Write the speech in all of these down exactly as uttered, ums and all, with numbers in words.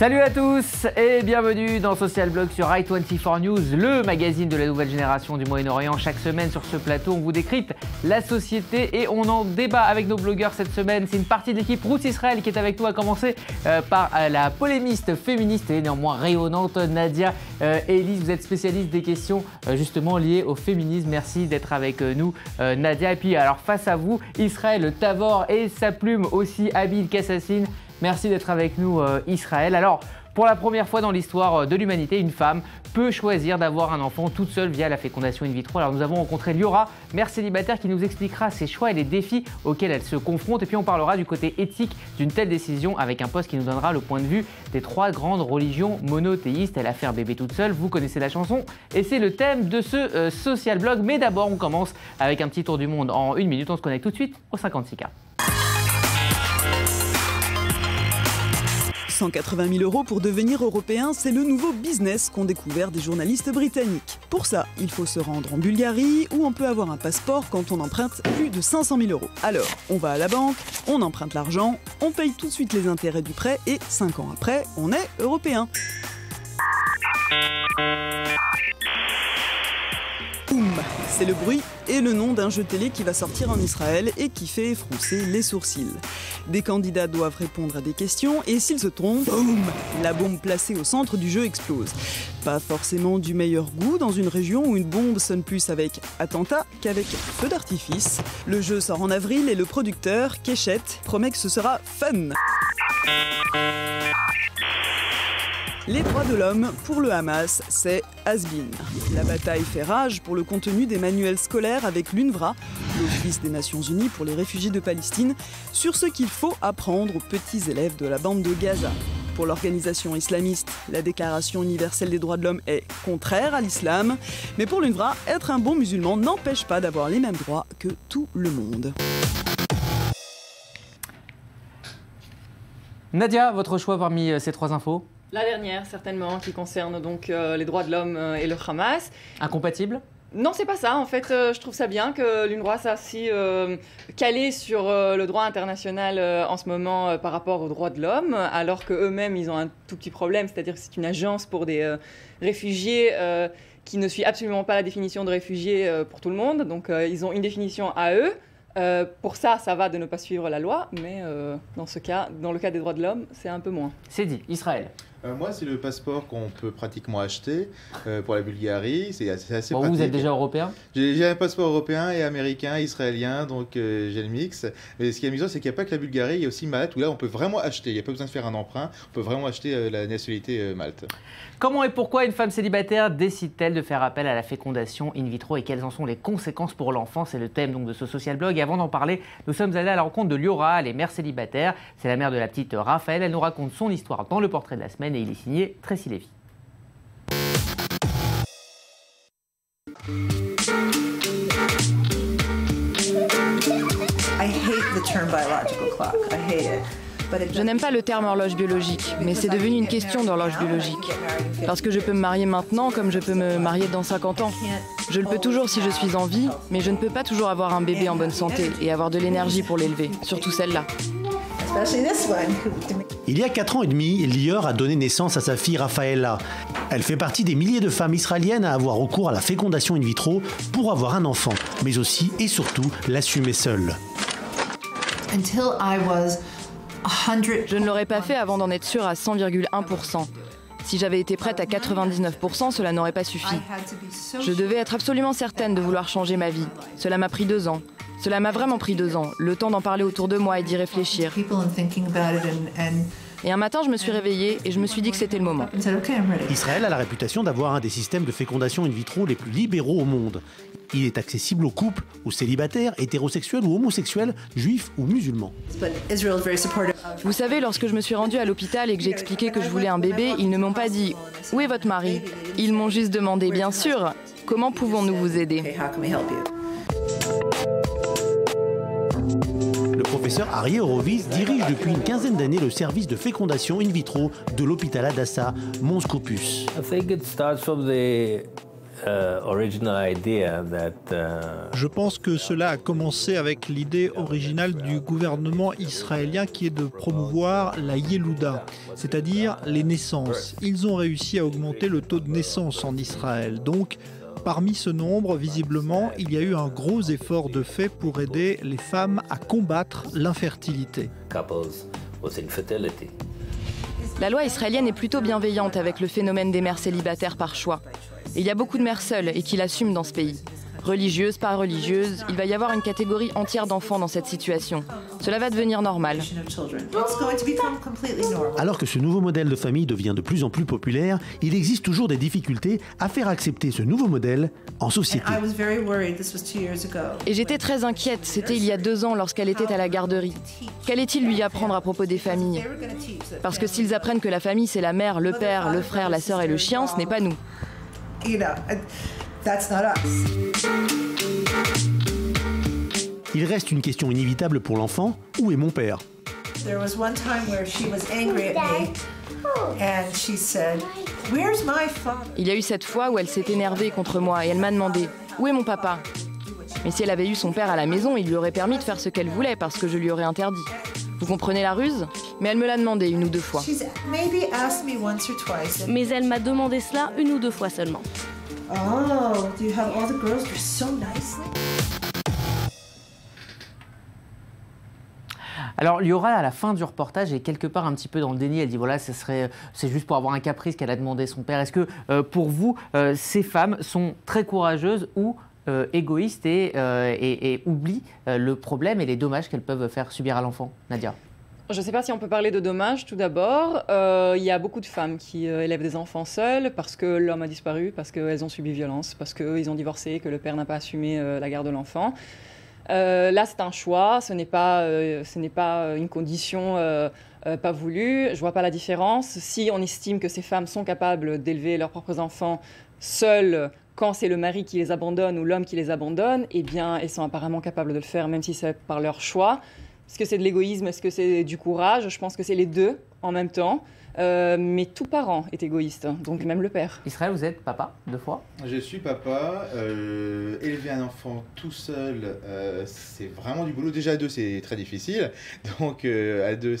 Salut à tous et bienvenue dans Social Blog sur i vingt-quatre news, le magazine de la nouvelle génération du Moyen-Orient. Chaque semaine sur ce plateau, on vous décrypte la société et on en débat avec nos blogueurs cette semaine. C'est une partie de l'équipe Ruth Israël qui est avec nous, à commencer euh, par euh, la polémiste féministe et néanmoins rayonnante Nadia euh, Elise. Vous êtes spécialiste des questions euh, justement liées au féminisme. Merci d'être avec euh, nous euh, Nadia. Et puis alors face à vous, Israël Tavor et sa plume aussi habile qu'assassine. Merci d'être avec nous euh, Israël. Alors, pour la première fois dans l'histoire de l'humanité, une femme peut choisir d'avoir un enfant toute seule via la fécondation in vitro. Alors nous avons rencontré Liora, mère célibataire, qui nous expliquera ses choix et les défis auxquels elle se confronte. Et puis on parlera du côté éthique d'une telle décision avec un poste qui nous donnera le point de vue des trois grandes religions monothéistes. Elle a fait un bébé toute seule, vous connaissez la chanson. Et c'est le thème de ce euh, social blog. Mais d'abord, on commence avec un petit tour du monde en une minute. On se connecte tout de suite au cinquante-six K. cent quatre-vingt mille euros pour devenir européen, c'est le nouveau business qu'ont découvert des journalistes britanniques. Pour ça, il faut se rendre en Bulgarie où on peut avoir un passeport quand on emprunte plus de cinq cent mille euros. Alors, on va à la banque, on emprunte l'argent, on paye tout de suite les intérêts du prêt et cinq ans après, on est européen. Oum, c'est le bruit et le nom d'un jeu télé qui va sortir en Israël et qui fait froncer les sourcils. Des candidats doivent répondre à des questions et s'ils se trompent, boum, la bombe placée au centre du jeu explose. Pas forcément du meilleur goût dans une région où une bombe sonne plus avec attentat qu'avec feu d'artifice. Le jeu sort en avril et le producteur, Keshet, promet que ce sera fun. Les droits de l'homme, pour le Hamas, c'est has-been. La bataille fait rage pour le contenu des manuels scolaires avec l'UNRWA, l'Office des Nations Unies pour les réfugiés de Palestine, sur ce qu'il faut apprendre aux petits élèves de la bande de Gaza. Pour l'organisation islamiste, la Déclaration universelle des droits de l'homme est contraire à l'islam, mais pour l'UNRWA, être un bon musulman n'empêche pas d'avoir les mêmes droits que tout le monde. Nadia, votre choix parmi ces trois infos ? La dernière, certainement, qui concerne donc euh, les droits de l'homme euh, et le Hamas. Incompatible ? Non, c'est pas ça. En fait, euh, je trouve ça bien que l'UNRWA soit si euh, calée sur euh, le droit international euh, en ce moment euh, par rapport aux droits de l'homme, alors qu'eux-mêmes, ils ont un tout petit problème. C'est-à-dire que c'est une agence pour des euh, réfugiés euh, qui ne suit absolument pas la définition de réfugiés euh, pour tout le monde. Donc, euh, ils ont une définition à eux. Euh, pour ça, ça va de ne pas suivre la loi, mais euh, dans ce cas, dans le cas des droits de l'homme, c'est un peu moins. C'est dit. Israël. Euh, moi, c'est le passeport qu'on peut pratiquement acheter euh, pour la Bulgarie. C'est assez, assez bon, pratique. Vous êtes déjà européen ? J'ai un passeport européen et américain, israélien, donc euh, j'ai le mix. Mais ce qui est amusant, c'est qu'il n'y a pas que la Bulgarie, il y a aussi Malte, où là, on peut vraiment acheter. Il n'y a pas besoin de faire un emprunt. On peut vraiment acheter euh, la nationalité euh, Malte. Comment et pourquoi une femme célibataire décide-t-elle de faire appel à la fécondation in vitro et quelles en sont les conséquences pour l'enfant ? C'est le thème donc, de ce social blog. Et avant d'en parler, nous sommes allés à la rencontre de Liora, elle est mère célibataire. C'est la mère de la petite Raphaëla. Elle nous raconte son histoire dans le portrait de la semaine. Et il est signé Tracy Lévy. Je n'aime pas le terme horloge biologique, mais c'est devenu une question d'horloge biologique. Parce que je peux me marier maintenant comme je peux me marier dans cinquante ans. Je le peux toujours si je suis en vie, mais je ne peux pas toujours avoir un bébé en bonne santé et avoir de l'énergie pour l'élever, surtout celle-là. Il y a quatre ans et demi, Lior a donné naissance à sa fille Raphaela. Elle fait partie des milliers de femmes israéliennes à avoir recours à la fécondation in vitro pour avoir un enfant, mais aussi et surtout l'assumer seule. Je ne l'aurais pas fait avant d'en être sûre à cent virgule un pour cent. Si j'avais été prête à quatre-vingt-dix-neuf pour cent, cela n'aurait pas suffi. Je devais être absolument certaine de vouloir changer ma vie. Cela m'a pris deux ans. Cela m'a vraiment pris deux ans, le temps d'en parler autour de moi et d'y réfléchir. Et un matin, je me suis réveillée et je me suis dit que c'était le moment. Israël a la réputation d'avoir un des systèmes de fécondation in vitro les plus libéraux au monde. Il est accessible aux couples, aux célibataires, hétérosexuels ou homosexuels, juifs ou musulmans. Vous savez, lorsque je me suis rendue à l'hôpital et que j'ai expliqué que je voulais un bébé, ils ne m'ont pas dit « Où est votre mari ?» Ils m'ont juste demandé « Bien sûr, comment pouvons-nous vous aider ?» Le professeur Ari Horowitz dirige depuis une quinzaine d'années le service de fécondation in vitro de l'hôpital Adassa Monskopus. Je pense que cela a commencé avec l'idée originale du gouvernement israélien qui est de promouvoir la Yelouda, c'est-à-dire les naissances. Ils ont réussi à augmenter le taux de naissance en Israël. Donc, parmi ce nombre, visiblement, il y a eu un gros effort de fait pour aider les femmes à combattre l'infertilité. La loi israélienne est plutôt bienveillante avec le phénomène des mères célibataires par choix. Et il y a beaucoup de mères seules et qui l'assument dans ce pays. Religieuses, pas religieuses, il va y avoir une catégorie entière d'enfants dans cette situation. Cela va devenir normal. Alors que ce nouveau modèle de famille devient de plus en plus populaire, il existe toujours des difficultés à faire accepter ce nouveau modèle en société. Et j'étais très inquiète, c'était il y a deux ans lorsqu'elle était à la garderie. Qu'allait-il lui apprendre à propos des familles? Parce que s'ils apprennent que la famille c'est la mère, le père, le frère, la sœur et le chien, ce n'est pas nous. Il reste une question inévitable pour l'enfant, où est mon père? Il y a eu cette fois où elle s'est énervée contre moi et elle m'a demandé « Où est mon papa ?» Mais si elle avait eu son père à la maison, il lui aurait permis de faire ce qu'elle voulait parce que je lui aurais interdit. Vous comprenez la ruse? Mais elle me l'a demandé une ou deux fois. Mais elle m'a demandé cela une ou deux fois seulement. Oh, do you have all the girls? They're so nice. Alors Liora, à la fin du reportage, est quelque part un petit peu dans le déni. Elle dit voilà, ce serait, c'est juste pour avoir un caprice qu'elle a demandé son père. Est-ce que euh, pour vous, euh, ces femmes sont très courageuses ou euh, égoïstes et, euh, et, et oublient euh, le problème et les dommages qu'elles peuvent faire subir à l'enfant, Nadia? Je ne sais pas si on peut parler de dommages tout d'abord. Euh, il y a beaucoup de femmes qui euh, élèvent des enfants seules parce que l'homme a disparu, parce qu'elles ont subi violence, parce qu'ils ont divorcé, que le père n'a pas assumé euh, la garde de l'enfant. Euh, là, c'est un choix, ce n'est pas, euh, ce n'est pas une condition euh, euh, pas voulue. Je ne vois pas la différence. Si on estime que ces femmes sont capables d'élever leurs propres enfants seules, quand c'est le mari qui les abandonne ou l'homme qui les abandonne, eh bien, elles sont apparemment capables de le faire, même si c'est par leur choix. Est-ce que c'est de l'égoïsme? Est-ce que c'est du courage? Je pense que c'est les deux en même temps. Euh, mais tout parent est égoïste, donc même le père. Israël, vous êtes papa deux fois? Je suis papa. Euh, élever un enfant tout seul, euh, c'est vraiment du boulot. Déjà à deux, c'est très difficile. Donc euh, à deux,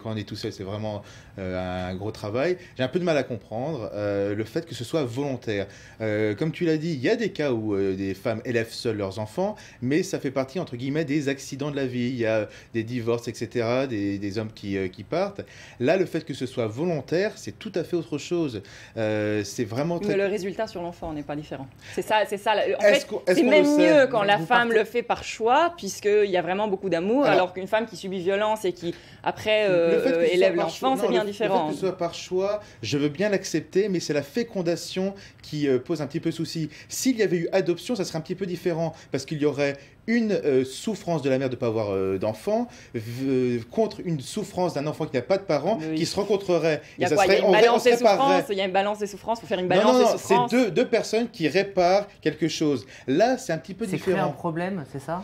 quand on est tout seul, c'est vraiment euh, un gros travail. J'ai un peu de mal à comprendre euh, le fait que ce soit volontaire. Euh, comme tu l'as dit, il y a des cas où euh, des femmes élèvent seules leurs enfants, mais ça fait partie entre guillemets des accidents de la vie. Il y a des divorces, et cetera, des, des hommes qui, euh, qui partent. Là, le fait que ce soit volontaire, c'est tout à fait autre chose. Euh, c'est vraiment très... Mais le résultat sur l'enfant n'est pas différent. C'est ça, c'est ça. En fait, c'est même mieux quand la femme le fait par choix, puisqu'il y a vraiment beaucoup d'amour, alors, alors qu'une femme qui subit violence et qui, après, euh, élève l'enfant, c'est bien différent. Le fait que ce soit par choix, je veux bien l'accepter, mais c'est la fécondation qui euh, pose un petit peu souci. S'il y avait eu adoption, ça serait un petit peu différent, parce qu'il y aurait une euh, souffrance de la mère de ne pas avoir euh, d'enfant euh, contre une souffrance d'un enfant qui n'a pas de parents, oui, qui se rencontrerait. Il y a une balance des souffrances, il y a une balance des souffrances, il faut faire une balance des souffrances. Non, non, non, c'est deux, deux personnes qui réparent quelque chose. Là, c'est un petit peu différent. C'est créer un problème, c'est ça?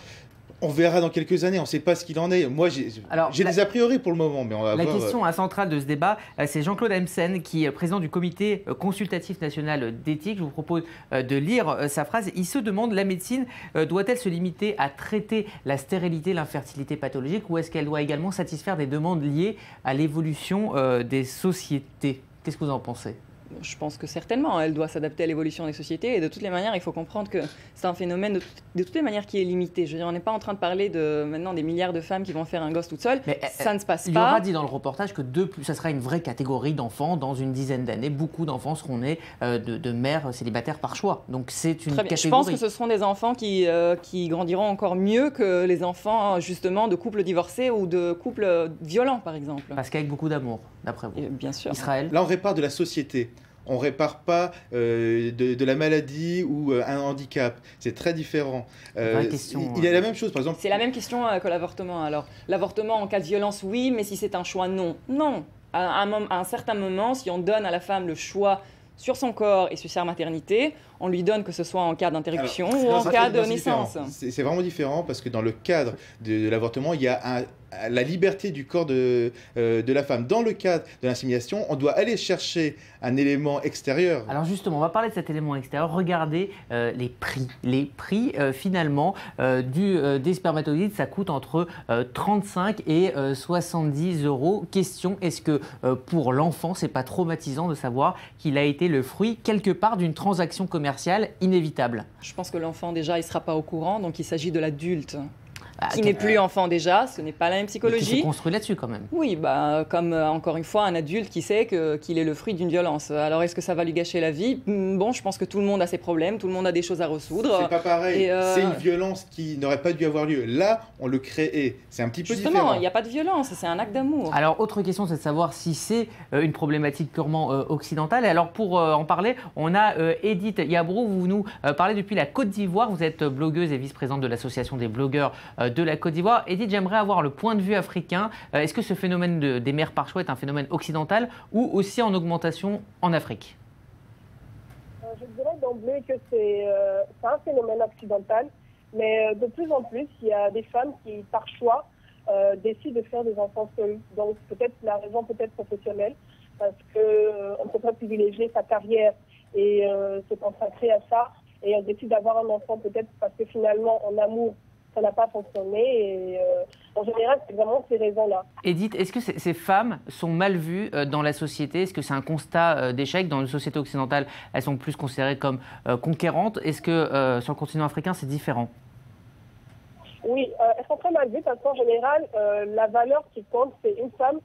On verra dans quelques années, on ne sait pas ce qu'il en est. Moi, j'ai des a priori pour le moment. Mais on va la voir... question centrale de ce débat, c'est Jean-Claude Hemsen, qui est président du comité consultatif national d'éthique. Je vous propose de lire sa phrase. Il se demande, la médecine doit-elle se limiter à traiter la stérilité, l'infertilité pathologique, ou est-ce qu'elle doit également satisfaire des demandes liées à l'évolution des sociétés? Qu'est-ce que vous en pensez? Je pense que certainement, elle doit s'adapter à l'évolution des sociétés. Et de toutes les manières, il faut comprendre que c'est un phénomène de, de toutes les manières qui est limité. Je veux dire, on n'est pas en train de parler de, maintenant des milliards de femmes qui vont faire un gosse toutes seules. Mais ça euh, ne se passe pas. Il aura dit dans le reportage que de plus, ça sera une vraie catégorie d'enfants dans une dizaine d'années. Beaucoup d'enfants seront nés euh, de, de mères célibataires par choix. Donc c'est une catégorie. Je pense que ce seront des enfants qui, euh, qui grandiront encore mieux que les enfants justement de couples divorcés ou de couples violents, par exemple. Parce qu'avec beaucoup d'amour, d'après vous. Et bien sûr. Israël. Là, on répare de la société. On ne répare pas euh, de, de la maladie ou euh, un handicap. C'est très différent. Euh, vraie question, il y a la même chose, par exemple. C'est la même question euh, que l'avortement. Alors, l'avortement en cas de violence, oui, mais si c'est un choix, non. Non. À un, à un certain moment, si on donne à la femme le choix sur son corps et sur sa maternité, on lui donne que ce soit en cas d'interruption ou en cas de naissance. C'est vraiment différent parce que dans le cadre de, de l'avortement, il y a un, la liberté du corps de, euh, de la femme dans le cadre de l'insémination, on doit aller chercher un élément extérieur. Alors justement, on va parler de cet élément extérieur. Regardez euh, les prix. Les prix, euh, finalement, euh, du, euh, des spermatozoïdes, ça coûte entre euh, trente-cinq et euh, soixante-dix euros. Question, est-ce que euh, pour l'enfant, c'est pas traumatisant de savoir qu'il a été le fruit, quelque part, d'une transaction commerciale inévitable? Je pense que l'enfant, déjà, il sera pas au courant, donc il s'agit de l'adulte. Bah, qui n'est plus enfant déjà, ce n'est pas la même psychologie. Qui s'est construit là-dessus quand même. Oui, bah, comme euh, encore une fois un adulte qui sait que, qu'il est le fruit d'une violence. Alors est-ce que ça va lui gâcher la vie? Bon, je pense que tout le monde a ses problèmes, tout le monde a des choses à ressoudre. C'est pas pareil, euh... c'est une violence qui n'aurait pas dû avoir lieu. Là, on le crée, c'est un petit peu Justement, différent. Justement, il n'y a pas de violence, c'est un acte d'amour. Alors autre question, c'est de savoir si c'est euh, une problématique purement euh, occidentale. Et alors pour euh, en parler, on a euh, Edith Yabrou, vous nous euh, parlez depuis la Côte d'Ivoire. Vous êtes blogueuse et vice-présidente de l'association des blogueurs de la Côte d'Ivoire. Edith, j'aimerais avoir le point de vue africain. Est-ce que ce phénomène de, des mères par choix est un phénomène occidental ou aussi en augmentation en Afrique? Je dirais d'emblée que c'est euh, un phénomène occidental, mais de plus en plus, il y a des femmes qui, par choix, euh, décident de faire des enfants seuls. Donc peut-être la raison peut-être professionnelle, parce qu'on euh, ne peut pas privilégier sa carrière et euh, se consacrer à ça, et elle décide d'avoir un enfant peut-être parce que finalement, en amour, ça n'a pas fonctionné et euh, en général, c'est vraiment ces raisons-là. Edith, est-ce que ces femmes sont mal vues dans la société? Est-ce que c'est un constat d'échec? Dans une société occidentale, elles sont plus considérées comme euh, conquérantes. Est-ce que euh, sur le continent africain, c'est différent? Oui, euh, elles sont très mal vues parce qu'en général, euh, la valeur qui compte, c'est une femme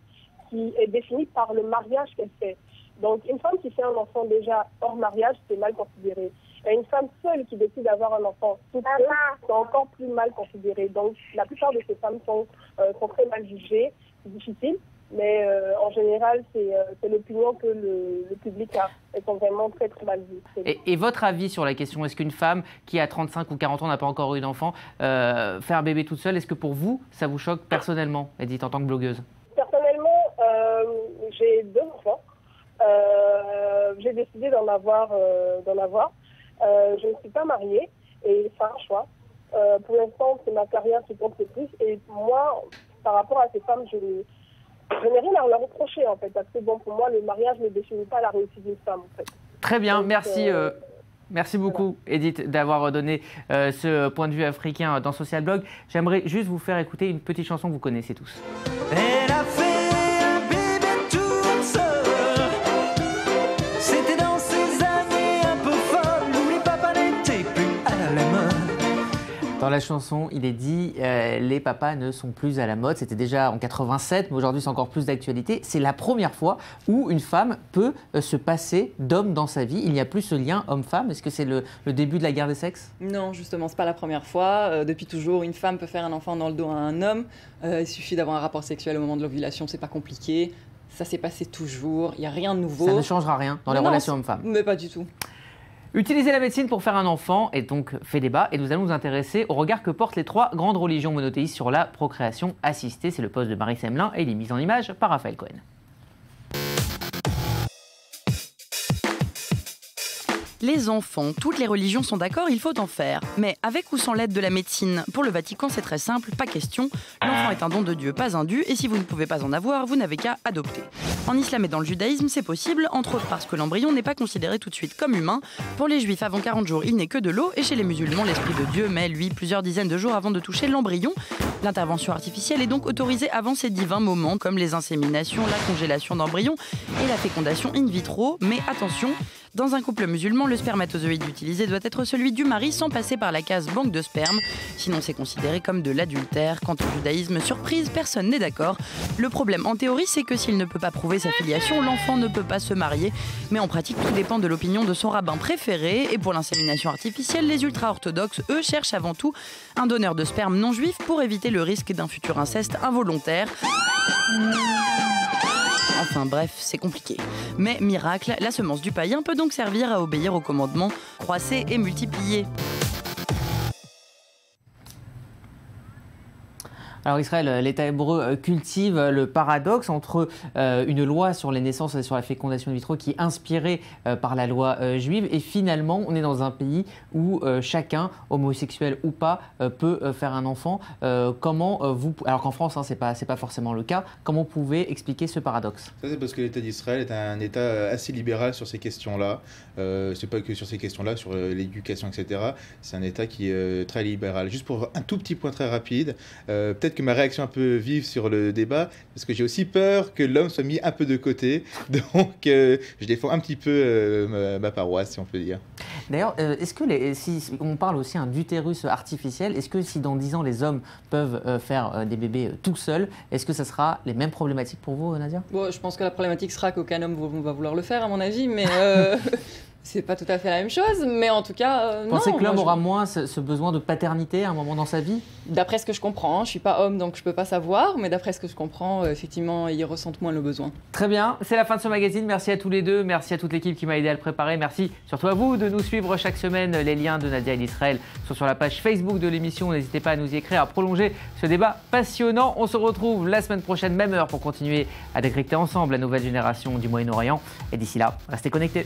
qui est définie par le mariage qu'elle fait. Donc une femme qui fait un enfant déjà hors mariage, c'est mal considéré. Et une femme seule qui décide d'avoir un enfant toute seule, c'est encore plus mal considéré. Donc la plupart de ces femmes sont, euh, sont très mal jugées, c'est difficile. Mais euh, en général, c'est euh, l'opinion que le, le public a. Elles sont vraiment très très mal vues. Et, et votre avis sur la question, est-ce qu'une femme qui a trente-cinq ou quarante ans n'a pas encore eu d'enfant, euh, faire un bébé toute seule, est-ce que pour vous, ça vous choque personnellement, Edith, en tant que blogueuse? Personnellement, euh, j'ai deux enfants. Euh, j'ai décidé d'en avoir, euh, d'en avoir. Euh, je ne suis pas mariée et c'est un choix. Euh, pour l'instant, c'est ma carrière qui compte le plus. Et moi, par rapport à ces femmes, je, je n'ai rien à leur reprocher, en fait. Parce que, bon, pour moi, le mariage ne définit pas la réussite d'une femme, en fait. Très bien, donc, merci. Euh... Euh... Merci beaucoup, Edith, d'avoir donné euh, ce point de vue africain dans Social Blog. J'aimerais juste vous faire écouter une petite chanson que vous connaissez tous. Elle a fait un bébé toute seule. C'était dans Dans la chanson, il est dit euh, « Les papas ne sont plus à la mode ». C'était déjà en quatre-vingt-sept, mais aujourd'hui, c'est encore plus d'actualité. C'est la première fois où une femme peut euh, se passer d'homme dans sa vie. Il n'y a plus ce lien homme-femme. Est-ce que c'est le, le début de la guerre des sexes? Non, justement, ce n'est pas la première fois. Euh, depuis toujours, une femme peut faire un enfant dans le dos à un homme. Euh, il suffit d'avoir un rapport sexuel au moment de l'ovulation, ce n'est pas compliqué. Ça s'est passé toujours, il n'y a rien de nouveau. Ça ne changera rien dans les non, relations homme-femme. Mais pas du tout. Utiliser la médecine pour faire un enfant est donc fait débat et nous allons nous intéresser au regard que portent les trois grandes religions monothéistes sur la procréation assistée. C'est le poste de Marie Semelin et il est mis en image par Raphaël Cohen. Les enfants, toutes les religions sont d'accord, il faut en faire. Mais avec ou sans l'aide de la médecine? Pour le Vatican, c'est très simple, pas question. L'enfant est un don de Dieu, pas un dû, et si vous ne pouvez pas en avoir, vous n'avez qu'à adopter. En islam et dans le judaïsme, c'est possible, entre autres parce que l'embryon n'est pas considéré tout de suite comme humain. Pour les juifs, avant quarante jours, il n'est que de l'eau, et chez les musulmans, l'esprit de Dieu met, lui, plusieurs dizaines de jours avant de toucher l'embryon. L'intervention artificielle est donc autorisée avant ces divins moments, comme les inséminations, la congélation d'embryons et la fécondation in vitro, mais attention, dans un couple musulman, le spermatozoïde utilisé doit être celui du mari sans passer par la case banque de sperme, sinon c'est considéré comme de l'adultère. Quant au judaïsme, surprise, personne n'est d'accord. Le problème en théorie, c'est que s'il ne peut pas prouver sa filiation, l'enfant ne peut pas se marier. Mais en pratique, tout dépend de l'opinion de son rabbin préféré. Et pour l'insémination artificielle, les ultra-orthodoxes, eux, cherchent avant tout un donneur de sperme non juif pour éviter le risque d'un futur inceste involontaire. Enfin bref, c'est compliqué. Mais miracle, la semence du païen peut donc servir à obéir aux commandements « croissez et multipliez ». Alors Israël, l'État hébreu cultive le paradoxe entre euh, une loi sur les naissances et sur la fécondation in vitro qui est inspirée euh, par la loi euh, juive, et finalement on est dans un pays où euh, chacun, homosexuel ou pas, euh, peut euh, faire un enfant. Euh, comment euh, vous, alors qu'en France hein, c'est pas, c'est pas forcément le cas, comment vous pouvez expliquer ce paradoxe? Ça c'est parce que l'État d'Israël est un État assez libéral sur ces questions-là. Euh, c'est pas que sur ces questions-là, sur euh, l'éducation, et cetera. C'est un État qui est euh, très libéral. Juste pour un tout petit point très rapide, euh, peut-être que ma réaction un peu vive sur le débat, parce que j'ai aussi peur que l'homme soit mis un peu de côté, donc euh, je défends un petit peu euh, ma, ma paroisse, si on peut dire. D'ailleurs, est-ce que les, si on parle aussi hein, d'utérus artificiel, est-ce que si dans dix ans les hommes peuvent euh, faire euh, des bébés euh, tout seuls, est-ce que ça sera les mêmes problématiques pour vous, Nadia? Bon, je pense que la problématique sera qu'aucun homme va vouloir le faire, à mon avis, mais euh, c'est pas tout à fait la même chose, mais en tout cas, euh, non. Pensez que l'homme je... aura moins ce, ce besoin de paternité à un moment dans sa vie? D'après ce que je comprends, hein, je suis pas homme donc je peux pas savoir, mais d'après ce que je comprends, euh, effectivement, ils ressentent moins le besoin. Très bien, c'est la fin de ce magazine, merci à tous les deux, merci à toute l'équipe qui m'a aidé à le préparer, merci surtout à vous de nous suivre chaque semaine. Les liens de Nadia Elise sont sur la page Facebook de l'émission, n'hésitez pas à nous y écrire, à prolonger ce débat passionnant. On se retrouve la semaine prochaine, même heure, pour continuer à décrypter ensemble la nouvelle génération du Moyen-Orient, et d'ici là, restez connectés.